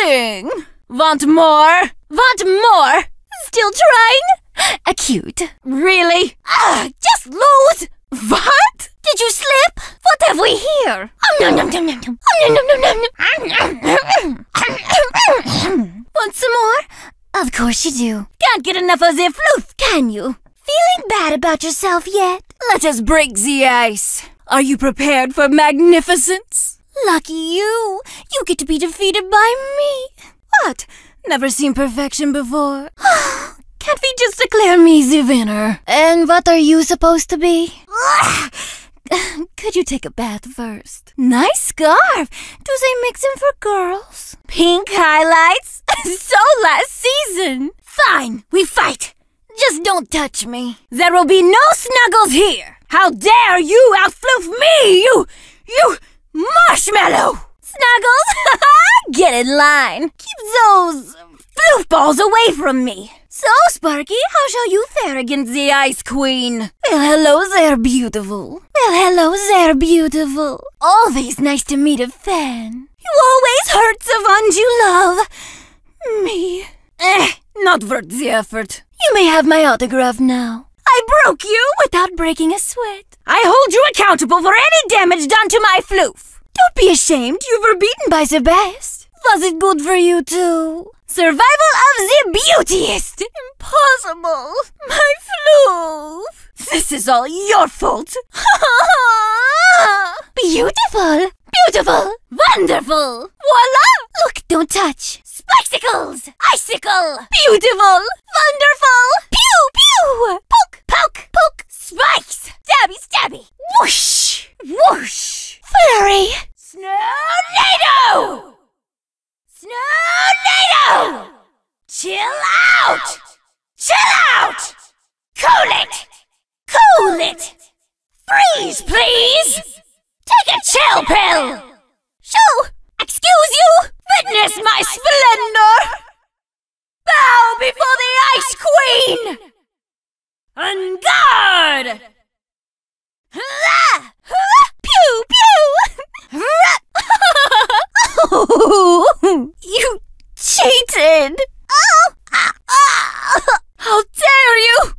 amazing! Want more? Want more? Still trying? Acute. Really? Just lose! What? Did you slip? What have we here? Om nom nom nom nom nom. Om nom nom nom nom. Want some more? Of course you do. Can't get enough of the floof, can you? Feeling bad about yourself yet? Let us break the ice. Are you prepared for magnificence? Lucky you. You get to be defeated by me. What? Never seen perfection before. Can't we just declare me the winner? And what are you supposed to be? Could you take a bath first? Nice scarf. Do they mix them for girls? Pink highlights? So last season. Fine, we fight. Just don't touch me. There will be no snuggles here. How dare you outfloof me, you marshmallow! Snuggles? Get in line. Keep those floof balls away from me. So, Sparky, how shall you fare against the Ice Queen? Well, hello there, beautiful. Well, hello there, beautiful. Always nice to meet a fan. You always hurt the ones you love. Me. Not worth the effort. You may have my autograph now. I broke you without breaking a sweat. I hold you accountable for any damage done to my floof. Don't be ashamed, you were beaten by the best. Was it good for you too? Survival of the beautiest! Impossible! My floof! This is all your fault! Beautiful! Beautiful! Wonderful! Voila! Look, don't touch! Spicicles! Icicle! Beautiful! Wonderful! Pew! Pew! Poke! Poke! Poke! Spikes! Stabby! Stabby! Whoosh! Whoosh! Flurry! Snow-nado! Snow-nado! Chill out! Chill out! Cool it! Cool it! Freeze, please! Take a chill pill! Shoo! Excuse you! Witness my splendor! Bow before the Ice Queen! En garde! Hurrah! Hurrah! Pew! Pew! Hurrah! You cheated! How dare you!